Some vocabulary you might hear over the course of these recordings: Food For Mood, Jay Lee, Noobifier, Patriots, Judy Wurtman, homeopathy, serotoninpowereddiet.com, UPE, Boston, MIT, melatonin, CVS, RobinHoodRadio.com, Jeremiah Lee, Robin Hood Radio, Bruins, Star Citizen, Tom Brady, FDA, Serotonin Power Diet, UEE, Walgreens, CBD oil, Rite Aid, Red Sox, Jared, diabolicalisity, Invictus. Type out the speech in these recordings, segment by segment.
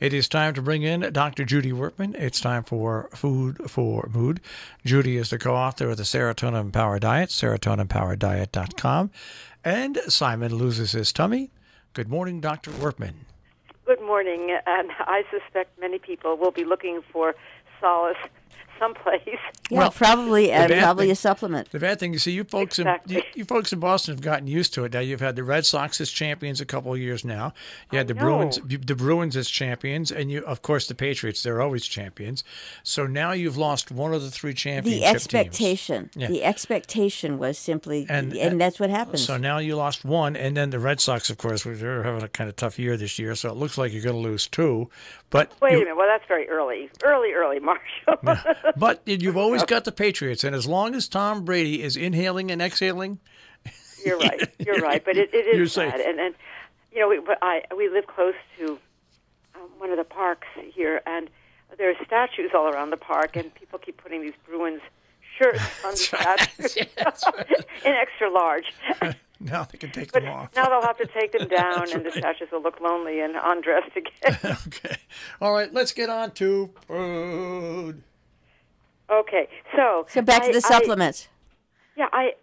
It is time to bring in Dr. Judy Wurtman. It's time for Food for Mood. Judy is the co-author of the Serotonin Power Diet, serotoninpowereddiet.com. And Simon Loses His Tummy. Good morning, Dr. Wurtman. Good morning. And I suspect many people will be looking for solace someplace. Yeah, well, probably a supplement. The bad thing, you see, you folks in Boston have gotten used to it. Now you've had the Red Sox as champions a couple of years now. You had the Bruins as champions, and you, of course, the Patriots. They're always champions. So now you've lost one of the three championship teams. The expectation was simply, and that's what happens. So now you lost one, and then the Red Sox, of course, they're having a kind of tough year this year. So it looks like you're going to lose two. But wait a minute. Well, that's very early, Marshall. Yeah. But you've always got the Patriots, and as long as Tom Brady is inhaling and exhaling, you're right. But it is sad, and you know, we live close to one of the parks here, and there are statues all around the park, and people keep putting these Bruins shirts on the statues in extra large. Now they can take them off. Now they'll have to take them down, and the statues will look lonely and undressed again. Okay, all right. Let's get on to food. Okay, so back to the supplements. We have a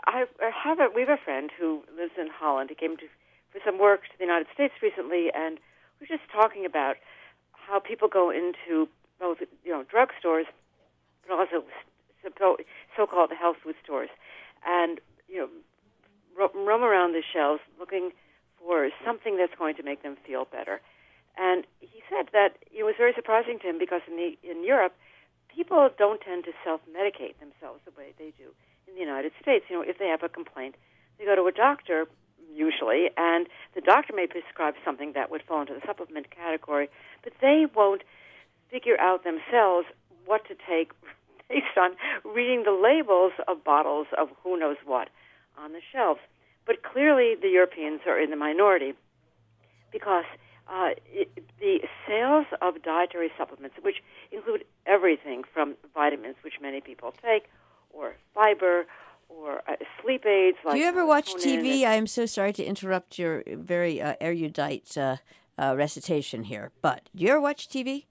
friend who lives in Holland. He came for some work to the United States recently, and we were just talking about how people go into both, you know, drugstores, but also so-called health food stores, and you know, roam around the shelves looking for something that's going to make them feel better. And he said that it was very surprising to him because in Europe, people don't tend to self-medicate themselves the way they do in the United States. You know, if they have a complaint, they go to a doctor, usually, and the doctor may prescribe something that would fall into the supplement category, but they won't figure out themselves what to take based on reading the labels of bottles of who knows what on the shelves. But clearly the Europeans are in the minority because the sales of dietary supplements, which include everything from vitamins, which many people take, or fiber, or sleep aids. Like, do you ever watch TV? I'm so sorry to interrupt your very erudite recitation here, but do you ever watch TV?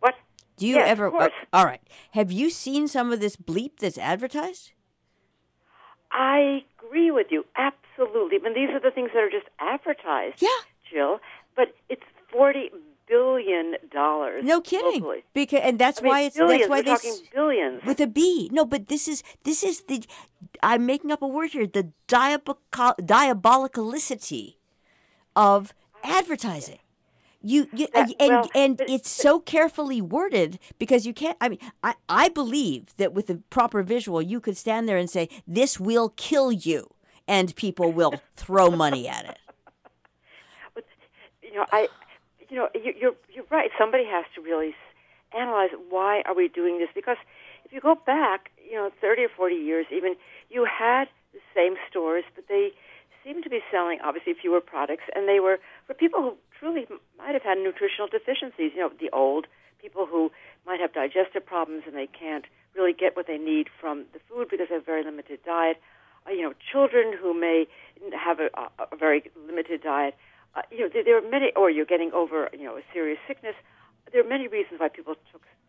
What? Do you ever? Of course. All right. Have you seen some of this bleep that's advertised? I agree with you. Absolutely. And these are the things that are just advertised. Yeah. Jill, but it's $40 billion. No kidding. Locally. Because that's why we're talking billions with a B. No, but this is the, I'm making up a word here, the diabolicalisity of advertising. It's so carefully worded because you can't. I mean, I believe that with the proper visual, you could stand there and say, "This will kill you," and people will throw money at it. You know, you're right. Somebody has to really analyze, why are we doing this? Because if you go back, you know, 30 or 40 years even, you had the same stores, but they seemed to be selling, obviously, fewer products, and they were for people who truly might have had nutritional deficiencies, you know, the old people who might have digestive problems and they can't really get what they need from the food because they have a very limited diet, you know, children who may have a very limited diet. You know, there are many, or you're getting over, you know, a serious sickness. There are many reasons why people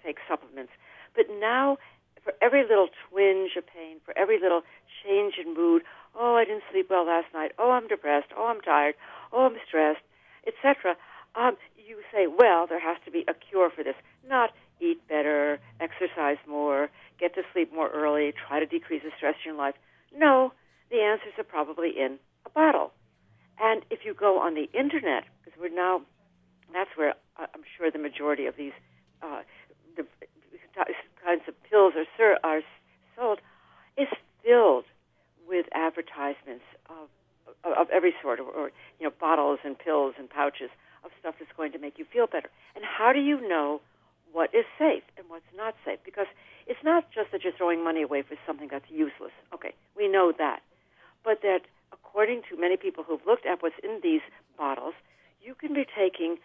take supplements. But now, for every little twinge of pain, for every little change in mood, oh, I didn't sleep well last night, oh, I'm depressed, oh, I'm tired, oh, I'm stressed, etc., you say, well, there has to be a cure for this. Not eat better, exercise more, get to sleep more early, try to decrease the stress in your life. No, the answers are probably in a bottle. And if you go on the internet, because we're now, that's where I'm sure the majority of these kinds of pills are sold, is filled with advertisements of every sort, or you know, bottles and pills and pouches of stuff that's going to make you feel better. And how do you know what is safe and what's not safe? Because it's not just that you're throwing money away for something that's useless. Okay, we know that, but that, according to many people who've looked at what's in these bottles, you can be taking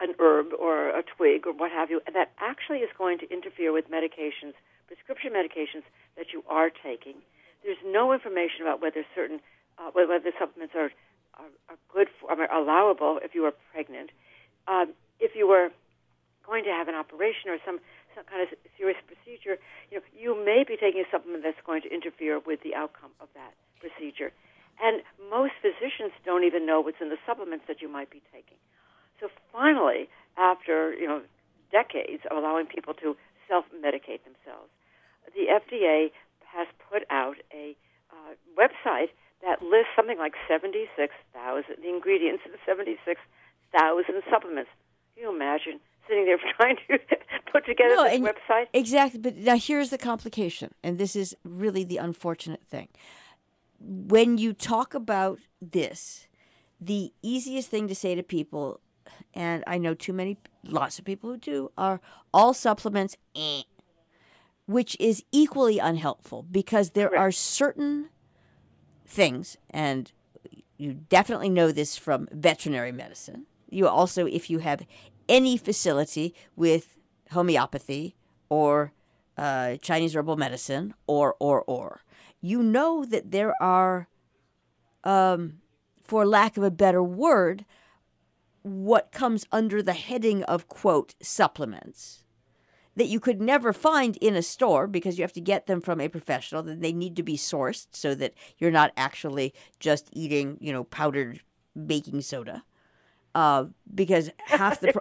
an herb or a twig or what have you, and that actually is going to interfere with medications, prescription medications that you are taking. There's no information about whether certain whether supplements are good for, allowable if you are pregnant. if you were going to have an operation or some kind of serious procedure, you may be taking a supplement that's going to interfere with the outcome of that procedure. And most physicians don't even know what's in the supplements that you might be taking. So finally, after decades of allowing people to self-medicate themselves, the FDA has put out a website that lists something like 76,000 ingredients and 76,000 supplements. Can you imagine sitting there trying to put together this website? Exactly. But now here's the complication, and this is really the unfortunate thing. When you talk about this, the easiest thing to say to people, and I know lots of people who do, are all supplements, which is equally unhelpful because there are certain things, and you definitely know this from veterinary medicine. You also, if you have any facility with homeopathy or Chinese herbal medicine or, you know that there are, for lack of a better word, what comes under the heading of, quote, supplements that you could never find in a store because you have to get them from a professional, that they need to be sourced so that you're not actually just eating, powdered baking soda. Because half the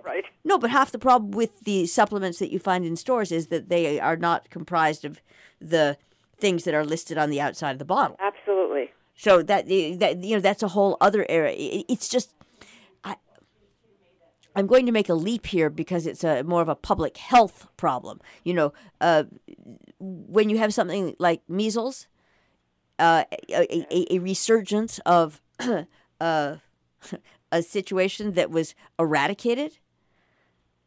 half the problem with the supplements that you find in stores is that they are not comprised of the things that are listed on the outside of the bottle. Absolutely. So that that's a whole other area. It's just I'm going to make a leap here because it's more of a public health problem. When you have something like measles, a resurgence of a situation that was eradicated,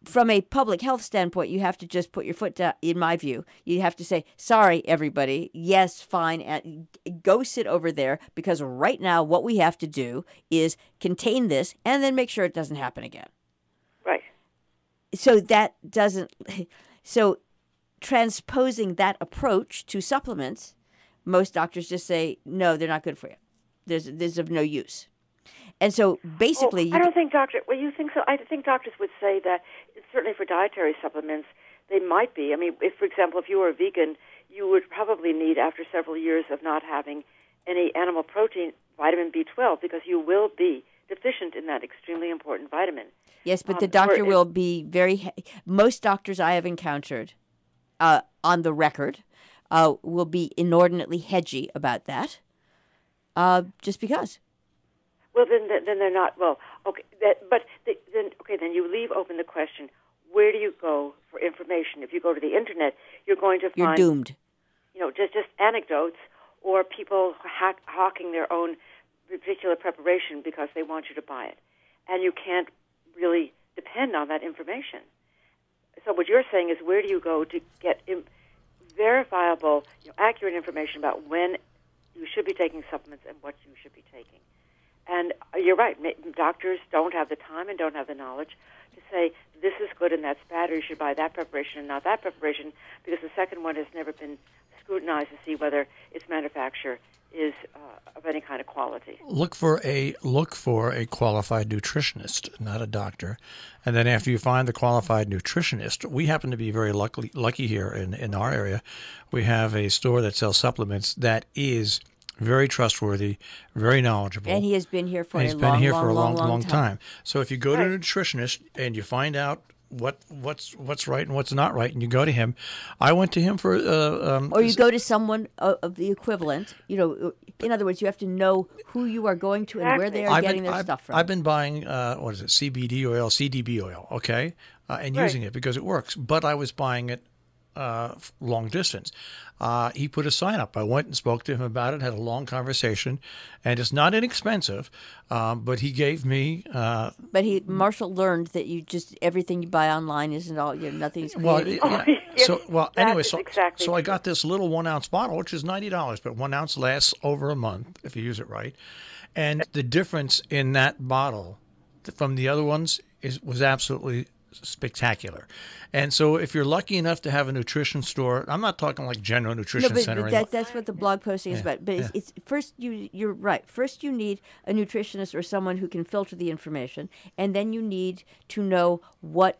from a public health standpoint, you have to just put your foot down, in my view. You have to say, sorry, everybody. Yes, fine. And go sit over there because right now what we have to do is contain this and then make sure it doesn't happen again. Right. So transposing that approach to supplements, most doctors just say, no, they're not good for you. There's of no use. And so basically... I don't think doctors... Well, you think so? I think doctors would say that, certainly for dietary supplements, they might be. I mean, if, for example, if you were a vegan, you would probably need, after several years of not having any animal protein, vitamin B12, because you will be deficient in that extremely important vitamin. Yes, but the doctor will be very... Most doctors I have encountered on the record will be inordinately hedgy about that, just because... Well, then they're not. Well, okay, then you leave open the question: where do you go for information? If you go to the internet, you're going to find you're doomed. Just anecdotes or people hawking their own particular preparation because they want you to buy it, and you can't really depend on that information. So what you're saying is, where do you go to get verifiable, accurate information about when you should be taking supplements and what you should be taking? And you're right, doctors don't have the time and don't have the knowledge to say, this is good and that's bad, or you should buy that preparation and not that preparation, because the second one has never been scrutinized to see whether its manufacturer is of any kind of quality. Look for a qualified nutritionist, not a doctor. And then after you find the qualified nutritionist, we happen to be very lucky here in our area. We have a store that sells supplements that is very trustworthy, very knowledgeable. And he has been here for a long time. So if you go to a nutritionist and you find out what's right and what's not right, and you go to him, I went to him for... or you go to someone of the equivalent. In other words, you have to know who you are going to and where they are getting their stuff from. I've been buying, CBD oil, CDB oil, okay, and using it because it works. But I was buying it long distance. He put a sign up. I went and spoke to him about it, had a long conversation, and it's not inexpensive, but he gave me... Marshall learned that everything you buy online isn't all, nothing's created. So I got this little 1-ounce bottle, which is $90, but 1 ounce lasts over a month if you use it right. And the difference in that bottle from the other ones was absolutely spectacular. And so if you're lucky enough to have a nutrition store, I'm not talking like General Nutrition Center. No, but that's what the blog posting is about. But it's first, you're right. First you need a nutritionist or someone who can filter the information. And then you need to know what,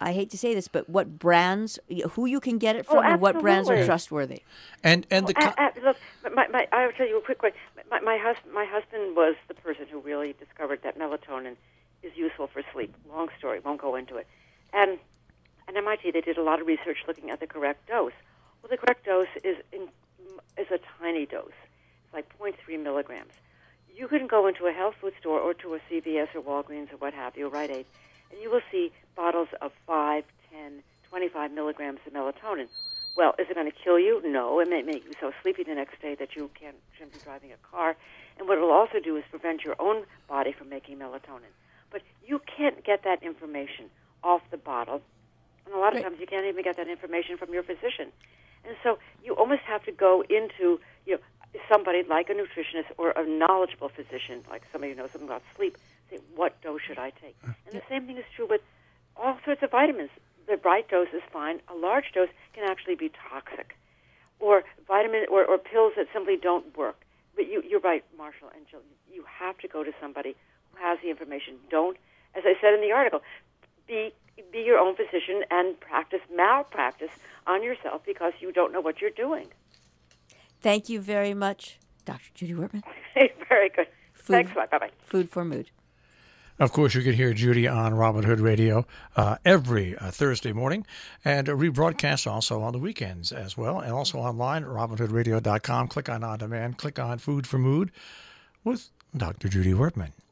I hate to say this, but what brands, who you can get it from, and what brands are trustworthy. And look, I'll tell you a quick one. My husband was the person who really discovered that melatonin is useful for sleep. Long story, won't go into it. And at MIT, they did a lot of research looking at the correct dose. Well, the correct dose is a tiny dose. It's like 0.3 milligrams. You can go into a health food store or to a CVS or Walgreens or what have you, Rite Aid, and you will see bottles of 5, 10, 25 milligrams of melatonin. Well, is it going to kill you? No. It may make you so sleepy the next day that you shouldn't be driving a car. And what it will also do is prevent your own body from making melatonin. But you can't get that information off the bottle. And a lot of times you can't even get that information from your physician. And so you almost have to go into, somebody like a nutritionist or a knowledgeable physician, like somebody who knows something about sleep, say, what dose should I take? And the same thing is true with all sorts of vitamins. The right dose is fine. A large dose can actually be toxic. Or vitamin or pills that simply don't work. But you're right, Marshall and Jill. You have to go to somebody who has the information. Don't, as I said in the article, be your own physician and malpractice on yourself because you don't know what you're doing. Thank you very much, Dr. Judy Wurtman. Very good. Thanks a lot. Bye-bye. Food for Mood. Of course, you can hear Judy on Robin Hood Radio every Thursday morning, and rebroadcast also on the weekends as well, and also online at RobinHoodRadio.com. Click on demand, click on Food for Mood with Dr. Judy Wurtman.